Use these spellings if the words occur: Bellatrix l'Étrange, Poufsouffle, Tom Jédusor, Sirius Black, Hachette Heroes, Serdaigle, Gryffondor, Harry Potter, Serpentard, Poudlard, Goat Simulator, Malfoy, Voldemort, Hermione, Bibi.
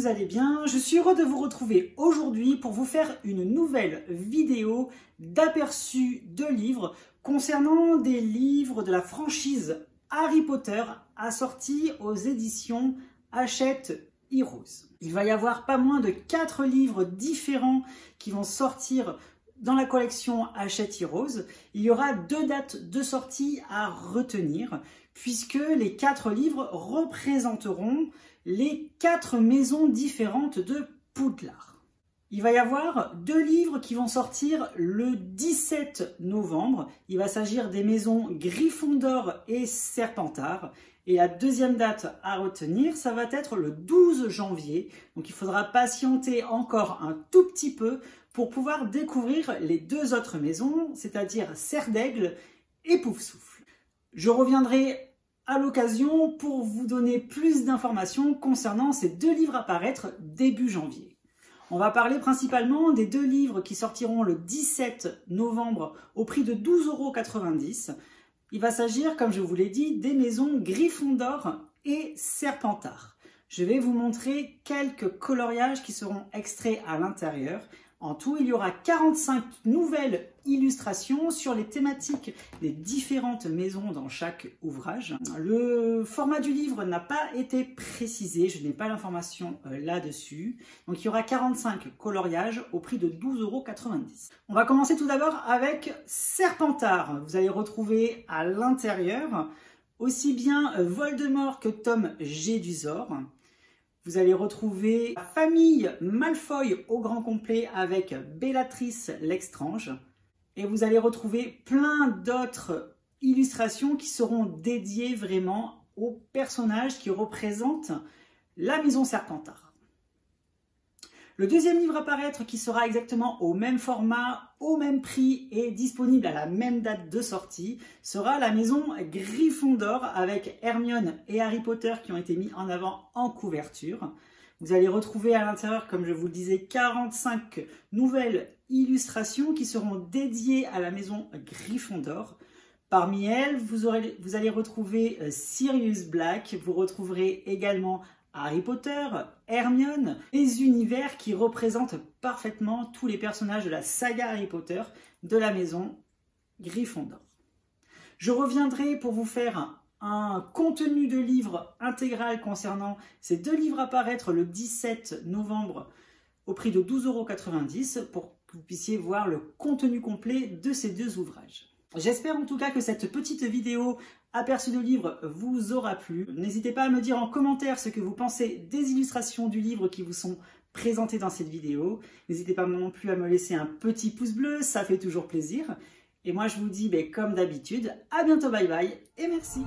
vous allez bien. Je suis heureux de vous retrouver aujourd'hui pour vous faire une nouvelle vidéo d'aperçu de livres concernant des livres de la franchise Harry Potter assortis aux éditions Hachette Heroes. Il va y avoir pas moins de 4 livres différents qui vont sortir dans la collection Hachette Heroes. Il y aura 2 dates de sortie à retenir puisque les 4 livres représenteront les 4 maisons différentes de Poudlard. Il va y avoir 2 livres qui vont sortir le 17 novembre. Il va s'agir des maisons Gryffondor et Serpentard. Et la deuxième date à retenir, ça va être le 12 janvier. Donc il faudra patienter encore un tout petit peu pour pouvoir découvrir les 2 autres maisons, c'est-à-dire Serdaigle et Poufsouffle. Je reviendrai à l'occasion pour vous donner plus d'informations concernant ces 2 livres à paraître début janvier. On va parler principalement des 2 livres qui sortiront le 17 novembre au prix de 12,90 €. Il va s'agir, comme je vous l'ai dit, des maisons Gryffondor et Serpentard. Je vais vous montrer quelques coloriages qui seront extraits à l'intérieur. En tout, il y aura 45 nouvelles illustrations sur les thématiques des différentes maisons dans chaque ouvrage. Le format du livre n'a pas été précisé, je n'ai pas l'information là-dessus. Donc il y aura 45 coloriages au prix de 12,90 €. On va commencer tout d'abord avec Serpentard. Vous allez retrouver à l'intérieur aussi bien Voldemort que Tom Jédusor. Vous allez retrouver la famille Malfoy au grand complet avec Bellatrix l'Étrange. Et vous allez retrouver plein d'autres illustrations qui seront dédiées vraiment aux personnages qui représentent la maison Serpentard. Le deuxième livre à paraître qui sera exactement au même format, au même prix et disponible à la même date de sortie sera la maison Gryffondor avec Hermione et Harry Potter qui ont été mis en avant en couverture. Vous allez retrouver à l'intérieur, comme je vous le disais, 45 nouvelles illustrations qui seront dédiées à la maison Gryffondor. Parmi elles, vous allez retrouver Sirius Black, vous retrouverez également Harry Potter, Hermione, les univers qui représentent parfaitement tous les personnages de la saga Harry Potter de la maison Gryffondor. Je reviendrai pour vous faire un contenu de livre intégral concernant ces 2 livres à paraître le 17 novembre au prix de 12,90 € pour que vous puissiez voir le contenu complet de ces 2 ouvrages. J'espère en tout cas que cette petite vidéo aperçu de livre vous aura plu. N'hésitez pas à me dire en commentaire ce que vous pensez des illustrations du livre qui vous sont présentées dans cette vidéo. N'hésitez pas non plus à me laisser un petit pouce bleu, ça fait toujours plaisir. Et moi je vous dis comme d'habitude, à bientôt, bye bye et merci.